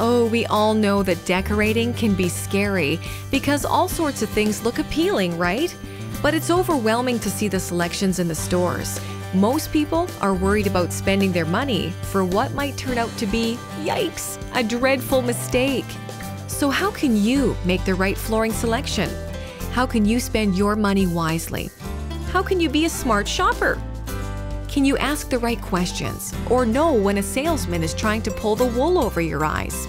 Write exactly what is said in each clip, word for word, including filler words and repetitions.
Oh, we all know that decorating can be scary because all sorts of things look appealing, right? But it's overwhelming to see the selections in the stores. Most people are worried about spending their money for what might turn out to be, yikes, a dreadful mistake. So how can you make the right flooring selection? How can you spend your money wisely? How can you be a smart shopper? Can you ask the right questions or know when a salesman is trying to pull the wool over your eyes?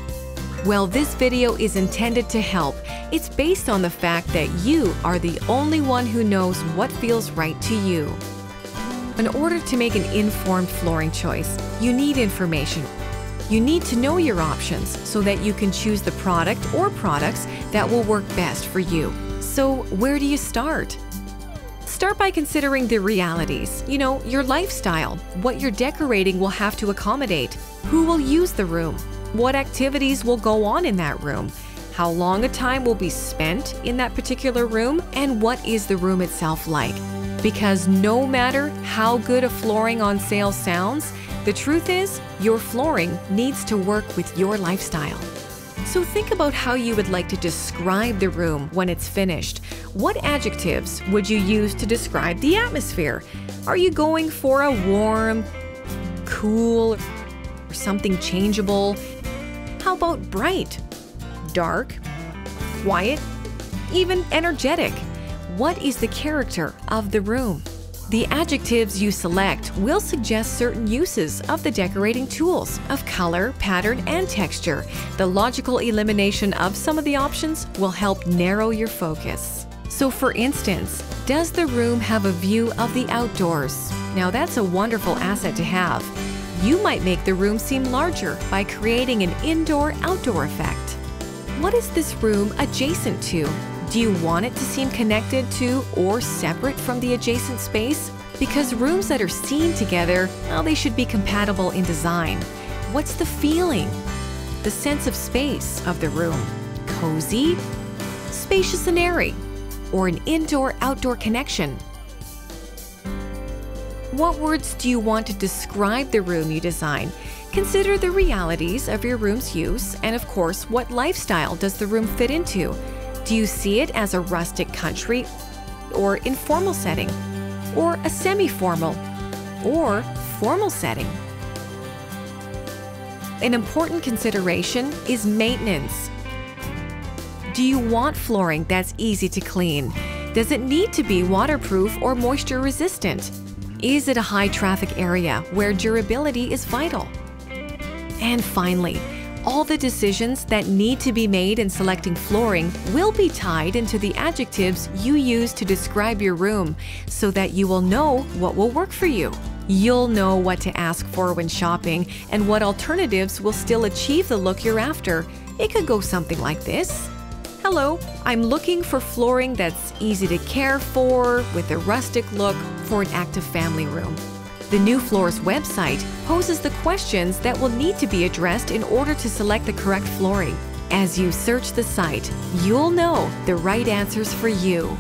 Well, this video is intended to help. It's based on the fact that you are the only one who knows what feels right to you. In order to make an informed flooring choice, you need information. You need to know your options so that you can choose the product or products that will work best for you. So where do you start? Start by considering the realities. You know, your lifestyle, what your decorating will have to accommodate, who will use the room, what activities will go on in that room, how long a time will be spent in that particular room, and what is the room itself like. Because no matter how good a flooring on sale sounds, the truth is your flooring needs to work with your lifestyle. So think about how you would like to describe the room when it's finished. What adjectives would you use to describe the atmosphere? Are you going for a warm, cool, or something changeable? How about bright, dark, quiet, even energetic? What is the character of the room? The adjectives you select will suggest certain uses of the decorating tools of color, pattern, and texture. The logical elimination of some of the options will help narrow your focus. So for instance, does the room have a view of the outdoors? Now that's a wonderful asset to have. You might make the room seem larger by creating an indoor-outdoor effect. What is this room adjacent to? Do you want it to seem connected to or separate from the adjacent space? Because rooms that are seen together, well, they should be compatible in design. What's the feeling? The sense of space of the room? Cozy? Spacious and airy? Or an indoor-outdoor connection? What words do you want to describe the room you design? Consider the realities of your room's use and, of course, what lifestyle does the room fit into? Do you see it as a rustic country or informal setting, or a semi-formal or formal setting? An important consideration is maintenance. Do you want flooring that's easy to clean? Does it need to be waterproof or moisture resistant? Is it a high traffic area where durability is vital? And finally, all the decisions that need to be made in selecting flooring will be tied into the adjectives you use to describe your room so that you will know what will work for you. You'll know what to ask for when shopping and what alternatives will still achieve the look you're after. It could go something like this. Hello, I'm looking for flooring that's easy to care for with a rustic look for an active family room. The Nufloors website poses the questions that will need to be addressed in order to select the correct flooring. As you search the site, you'll know the right answers for you.